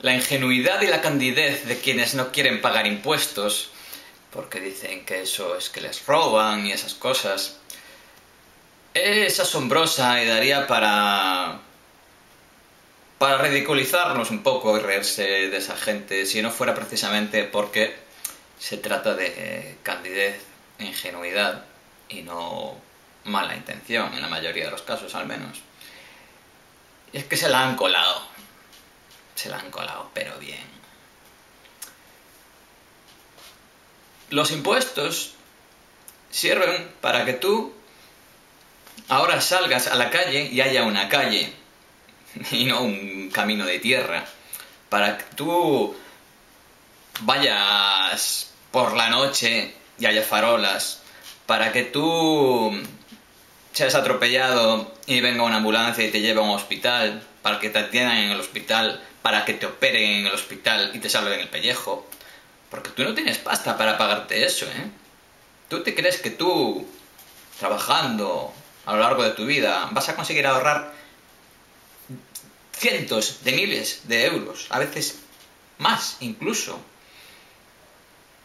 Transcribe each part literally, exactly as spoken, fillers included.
La ingenuidad y la candidez de quienes no quieren pagar impuestos, porque dicen que eso es que les roban y esas cosas, es asombrosa y daría para... para ridiculizarnos un poco y reírse de esa gente, si no fuera precisamente porque se trata de candidez, ingenuidad y no mala intención, en la mayoría de los casos al menos. Y es que se la han colado, se la han colado, pero bien. Los impuestos sirven para que tú ahora salgas a la calle y haya una calle, y no un camino de tierra, para que tú vayas por la noche y haya farolas, para que tú seas atropellado y venga una ambulancia y te lleve a un hospital, para que te atiendan en el hospital, para que te operen en el hospital y te salven el pellejo, porque tú no tienes pasta para pagarte eso, ¿eh? ¿Tú te crees que tú, trabajando a lo largo de tu vida, vas a conseguir ahorrar cientos de miles de euros, a veces más incluso?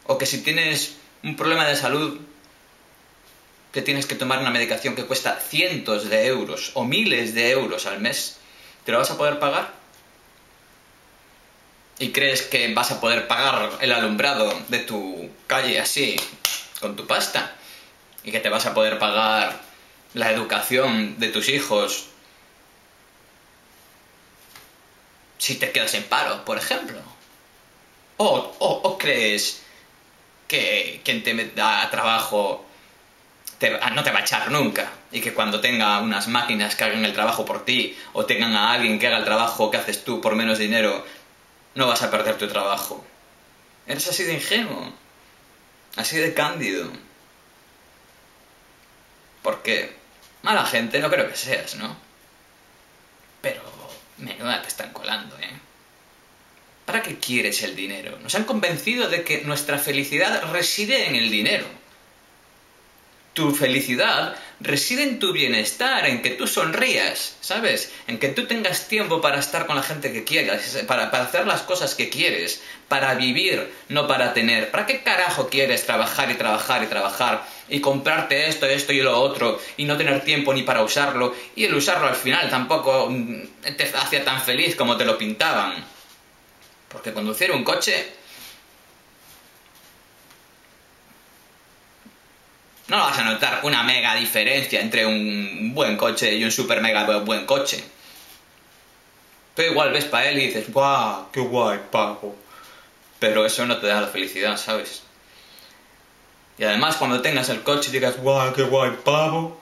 O que si tienes un problema de salud, que tienes que tomar una medicación que cuesta cientos de euros o miles de euros al mes, ¿te lo vas a poder pagar? ¿Y crees que vas a poder pagar el alumbrado de tu calle así, con tu pasta? ¿Y que te vas a poder pagar la educación de tus hijos si te quedas en paro, por ejemplo? ¿O, o, o crees que quien te da trabajo te, no te va a echar nunca? Y que cuando tenga unas máquinas que hagan el trabajo por ti, o tengan a alguien que haga el trabajo que haces tú por menos dinero, no vas a perder tu trabajo. Eres así de ingenuo, así de cándido. Porque mala gente no creo que seas, ¿no? Pero... menuda te están colando, ¿eh? ¿Para qué quieres el dinero? Nos han convencido de que nuestra felicidad reside en el dinero. Tu felicidad reside en tu bienestar, en que tú sonrías, ¿sabes? En que tú tengas tiempo para estar con la gente que quieras, para, para hacer las cosas que quieres, para vivir, no para tener. ¿Para qué carajo quieres trabajar y trabajar y trabajar y comprarte esto, esto y lo otro y no tener tiempo ni para usarlo? Y el usarlo al final tampoco te hacía tan feliz como te lo pintaban. Porque conducir un coche... no vas a notar una mega diferencia entre un buen coche y un super mega buen coche. Tú igual ves para él y dices, ¡guau, qué guay, pago! Pero eso no te da la felicidad, ¿sabes? Y además cuando tengas el coche y digas, ¡guau, qué guay, pago!,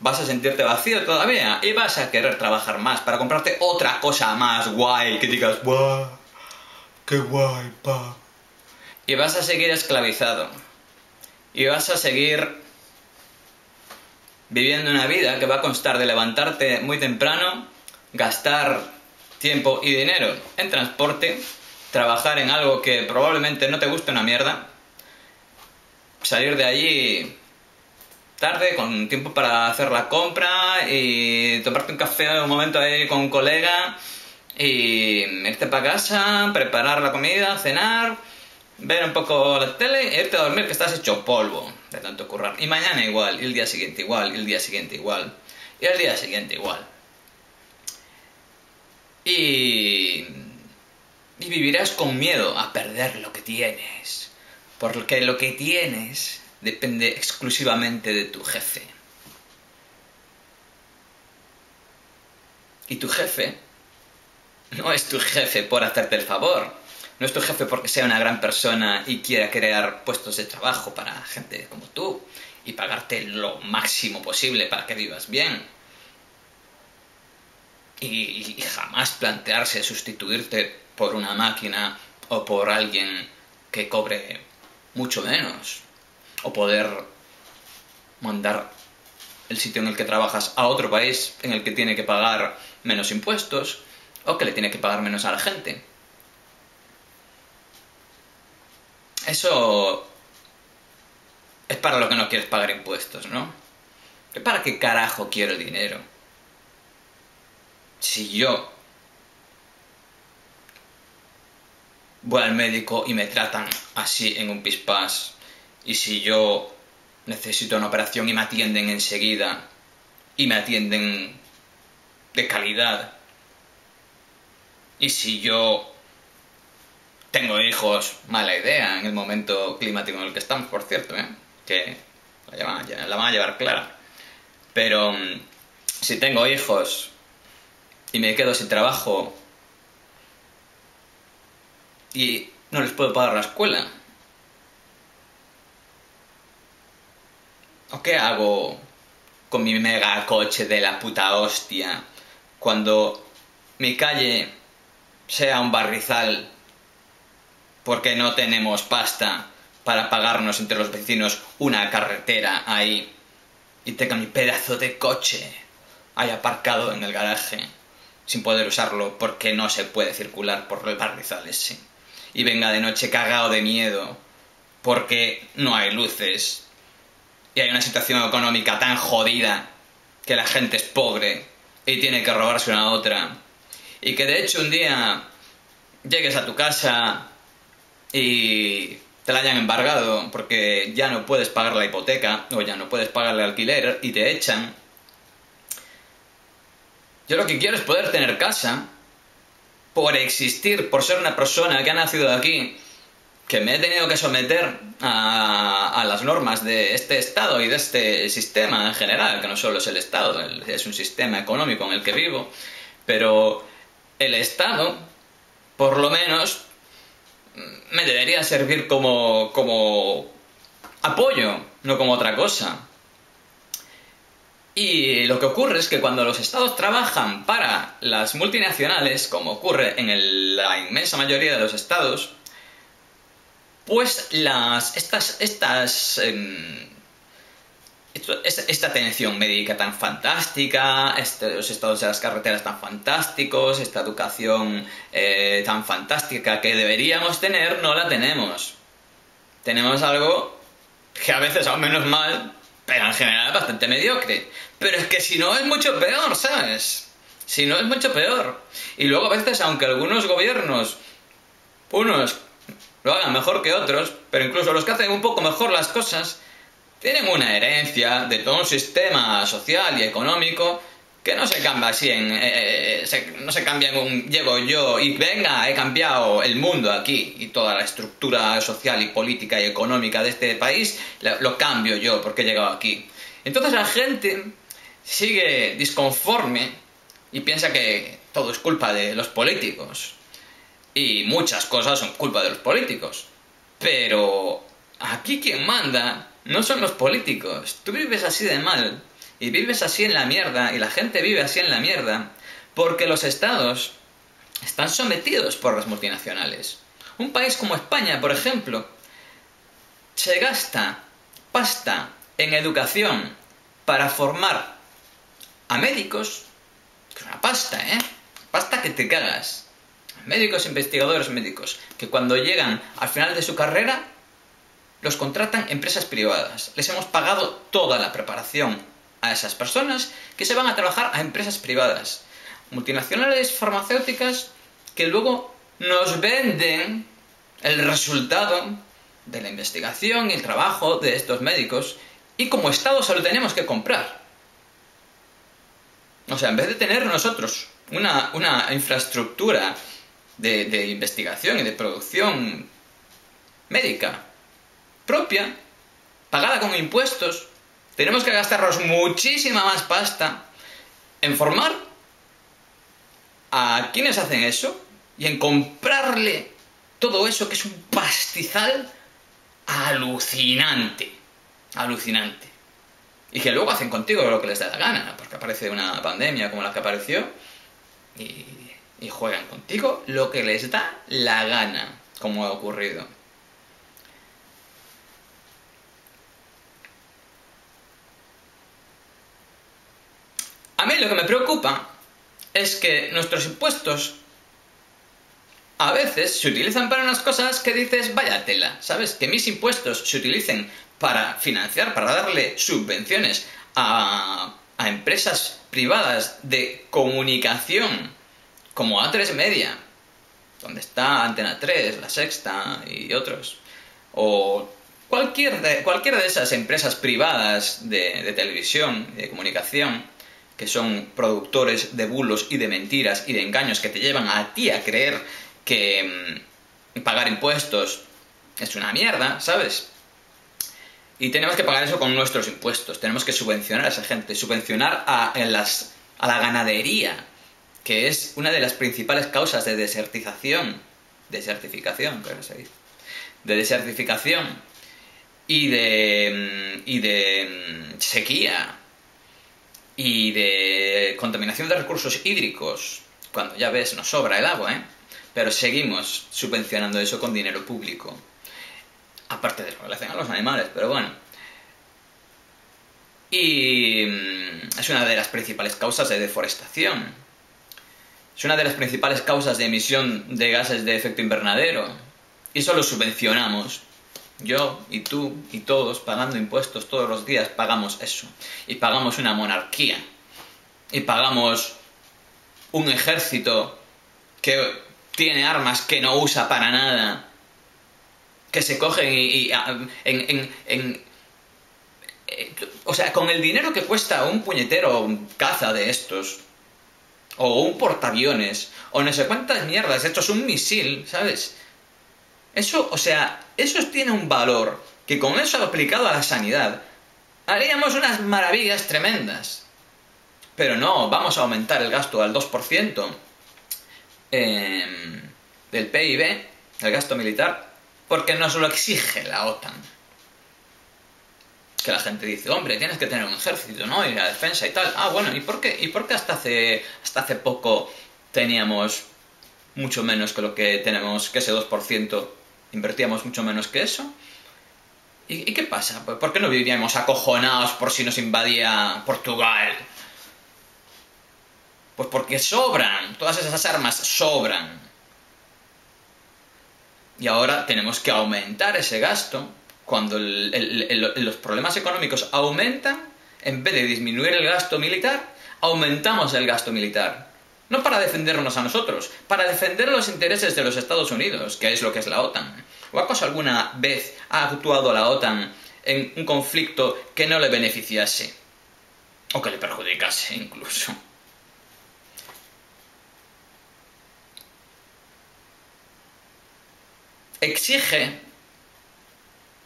vas a sentirte vacío todavía y vas a querer trabajar más para comprarte otra cosa más guay que digas, ¡guau, qué guay, pago! Y vas a seguir esclavizado. Y vas a seguir viviendo una vida que va a constar de levantarte muy temprano, gastar tiempo y dinero en transporte, trabajar en algo que probablemente no te guste una mierda, salir de allí tarde con tiempo para hacer la compra y tomarte un café un momento ahí con un colega y irte para casa, preparar la comida, cenar, ver un poco la tele e irte a dormir que estás hecho polvo de tanto currar. Y mañana igual, y el día siguiente igual, y el día siguiente igual, y el día siguiente igual. Y... y vivirás con miedo a perder lo que tienes, porque lo que tienes depende exclusivamente de tu jefe. Y tu jefe no es tu jefe por hacerte el favor. No es tu jefe porque sea una gran persona y quiera crear puestos de trabajo para gente como tú y pagarte lo máximo posible para que vivas bien. Y, y jamás plantearse sustituirte por una máquina o por alguien que cobre mucho menos. O poder mandar el sitio en el que trabajas a otro país en el que tiene que pagar menos impuestos o que le tiene que pagar menos a la gente. Eso es para lo que no quieres pagar impuestos, ¿no? ¿Para qué carajo quiero el dinero? Si yo voy al médico y me tratan así en un pispás, y si yo necesito una operación y me atienden enseguida, y me atienden de calidad, y si yo tengo hijos, mala idea en el momento climático en el que estamos, por cierto, ¿eh? Que la van a, la van a llevar clara, pero si tengo hijos y me quedo sin trabajo y no les puedo pagar la escuela, ¿o qué hago con mi mega coche de la puta hostia cuando mi calle sea un barrizal porque no tenemos pasta para pagarnos entre los vecinos una carretera ahí, y tenga mi pedazo de coche ahí aparcado en el garaje sin poder usarlo porque no se puede circular por el barrizal ese, y venga de noche cagado de miedo porque no hay luces y hay una situación económica tan jodida que la gente es pobre y tiene que robarse una a otra, y que de hecho un día llegues a tu casa y te la hayan embargado porque ya no puedes pagar la hipoteca o ya no puedes pagar el alquiler y te echan. Yo lo que quiero es poder tener casa por existir, por ser una persona que ha nacido aquí, que me he tenido que someter a, a las normas de este Estado y de este sistema en general, que no solo es el Estado, es un sistema económico en el que vivo, pero el Estado, por lo menos, me debería servir como, como apoyo, no como otra cosa. Y lo que ocurre es que cuando los Estados trabajan para las multinacionales, como ocurre en el, la inmensa mayoría de los Estados, pues las, estas, estas, eh, esta, esta atención médica tan fantástica, este, los estados de las carreteras tan fantásticos, esta educación eh, tan fantástica que deberíamos tener, no la tenemos. Tenemos algo que a veces, al menos mal, pero en general es bastante mediocre. Pero es que si no es mucho peor, ¿sabes? Si no es mucho peor. Y luego a veces, aunque algunos gobiernos, unos lo hagan mejor que otros, pero incluso los que hacen un poco mejor las cosas tienen una herencia de todo un sistema social y económico que no se cambia así en... Eh, se, no se cambia en un... llego yo y venga, he cambiado el mundo aquí y toda la estructura social y política y económica de este país lo, lo cambio yo porque he llegado aquí. Entonces la gente sigue disconforme y piensa que todo es culpa de los políticos. Y muchas cosas son culpa de los políticos. Pero aquí quien manda no son los políticos. Tú vives así de mal y vives así en la mierda y la gente vive así en la mierda porque los estados están sometidos por las multinacionales. Un país como España, por ejemplo, se gasta pasta en educación para formar a médicos. Que es una pasta, ¿eh? Pasta que te cagas. Médicos, investigadores médicos, que cuando llegan al final de su carrera los contratan empresas privadas. Les hemos pagado toda la preparación a esas personas que se van a trabajar a empresas privadas, multinacionales farmacéuticas, que luego nos venden el resultado de la investigación y el trabajo de estos médicos, y como Estado se lo tenemos que comprar. O sea, en vez de tener nosotros una, una infraestructura De, de investigación y de producción médica propia, pagada con impuestos, tenemos que gastarnos muchísima más pasta en formar a quienes hacen eso y en comprarle todo eso, que es un pastizal alucinante, alucinante, y que luego hacen contigo lo que les da la gana, porque aparece una pandemia como la que apareció y... y juegan contigo lo que les da la gana, como ha ocurrido. A mí lo que me preocupa es que nuestros impuestos a veces se utilizan para unas cosas que dices, vaya tela, ¿sabes? Que mis impuestos se utilicen para financiar, para darle subvenciones a, a empresas privadas de comunicación, como A tres Media, donde está Antena tres, La Sexta y otros, o cualquier de, cualquiera de esas empresas privadas de, de televisión y de comunicación, que son productores de bulos y de mentiras y de engaños que te llevan a ti a creer que mmm, pagar impuestos es una mierda, ¿sabes? Y tenemos que pagar eso con nuestros impuestos, tenemos que subvencionar a esa gente, subvencionar a, en las, a la ganadería, que es una de las principales causas de desertización, desertificación, creo que se dice, de desertificación y de, y de sequía y de contaminación de recursos hídricos, cuando ya ves nos sobra el agua, ¿eh? Pero seguimos subvencionando eso con dinero público. Aparte de lo que le hacen a los animales, pero bueno. Y es una de las principales causas de deforestación. Es una de las principales causas de emisión de gases de efecto invernadero. Y eso lo subvencionamos. Yo y tú y todos pagando impuestos todos los días pagamos eso. Y pagamos una monarquía. Y pagamos un ejército que tiene armas que no usa para nada, que se cogen y... y en, en, en, o sea, con el dinero que cuesta un puñetero caza de estos, o un portaaviones, o no sé cuántas mierdas, esto es un misil, ¿sabes? Eso, o sea, eso tiene un valor, que con eso aplicado a la sanidad, haríamos unas maravillas tremendas. Pero no, vamos a aumentar el gasto al dos por ciento eh, del P I B, el gasto militar, porque nos lo exige la OTAN. Que la gente dice, hombre, tienes que tener un ejército, ¿no? Y la defensa y tal. Ah, bueno, ¿y por qué, ¿Y por qué hasta, hace, hasta hace poco teníamos mucho menos que lo que tenemos, que ese dos por ciento, invertíamos mucho menos que eso? ¿Y, y qué pasa? ¿Por qué no vivíamos acojonados por si nos invadía Portugal? Pues porque sobran, todas esas armas sobran. Y ahora tenemos que aumentar ese gasto cuando el, el, el, los problemas económicos aumentan. En vez de disminuir el gasto militar, aumentamos el gasto militar. No para defendernos a nosotros, para defender los intereses de los Estados Unidos, que es lo que es la OTAN. ¿O acaso alguna vez ha actuado la OTAN en un conflicto que no le beneficiase? O que le perjudicase incluso. Exige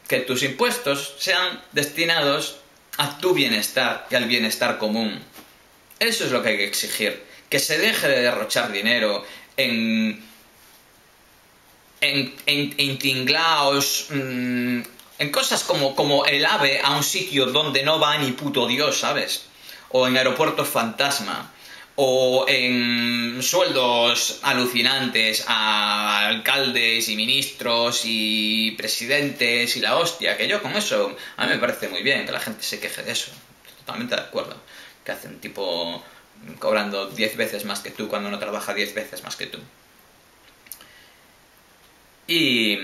que tus impuestos sean destinados a tu bienestar y al bienestar común. Eso es lo que hay que exigir. Que se deje de derrochar dinero en, en, en, en tinglaos, mmm, en cosas como, como el AVE a un sitio donde no va ni puto Dios, ¿sabes? O en aeropuertos fantasma. O en sueldos alucinantes a alcaldes y ministros y presidentes y la hostia, que yo con eso, a mí me parece muy bien que la gente se queje de eso. Totalmente de acuerdo. Que hacen tipo cobrando diez veces más que tú cuando no trabaja diez veces más que tú. Y...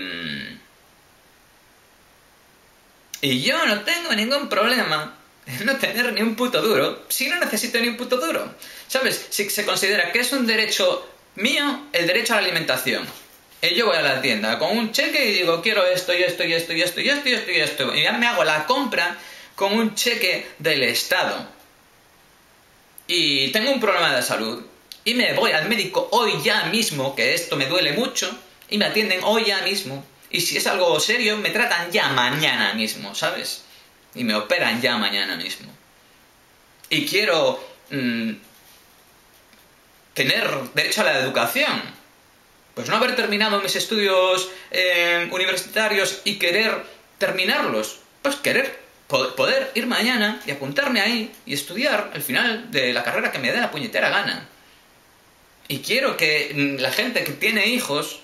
Y yo no tengo ningún problema no tener ni un puto duro, si no necesito ni un puto duro, ¿sabes? Si se considera que es un derecho mío, el derecho a la alimentación, y yo voy a la tienda con un cheque y digo, quiero esto y esto y esto y esto y esto y esto y esto, y ya me hago la compra con un cheque del Estado, y tengo un problema de salud, y me voy al médico hoy ya mismo, que esto me duele mucho, y me atienden hoy ya mismo, y si es algo serio, me tratan ya mañana mismo, ¿sabes? Y me operan ya mañana mismo. Y quiero mmm, tener derecho a la educación. Pues no haber terminado mis estudios eh, universitarios y querer terminarlos. Pues querer poder, poder ir mañana y apuntarme ahí y estudiar al final de la carrera que me dé la puñetera gana. Y quiero que mmm, la gente que tiene hijos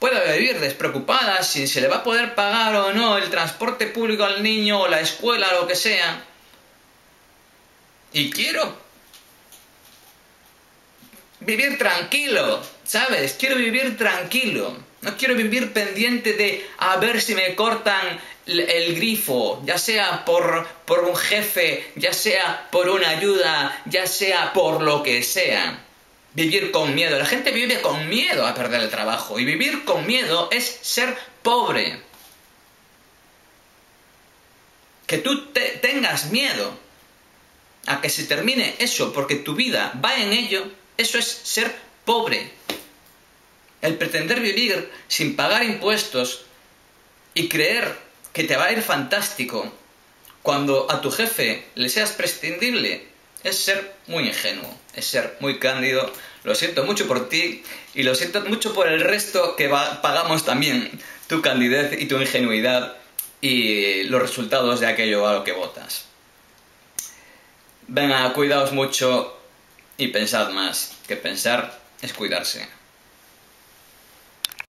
pueda vivir despreocupada si se le va a poder pagar o no el transporte público al niño o la escuela o lo que sea. Y quiero vivir tranquilo, ¿sabes? Quiero vivir tranquilo. No quiero vivir pendiente de a ver si me cortan el grifo, ya sea por, por un jefe, ya sea por una ayuda, ya sea por lo que sea. vivir con miedo. La gente vive con miedo a perder el trabajo. Y vivir con miedo es ser pobre. Que tú te tengas miedo a que se termine eso porque tu vida va en ello, eso es ser pobre. El pretender vivir sin pagar impuestos y creer que te va a ir fantástico cuando a tu jefe le seas prescindible es ser muy ingenuo, es ser muy cándido. Lo siento mucho por ti y lo siento mucho por el resto que va, pagamos también tu candidez y tu ingenuidad y los resultados de aquello a lo que votas. Venga, cuidaos mucho y pensad más, que pensar es cuidarse.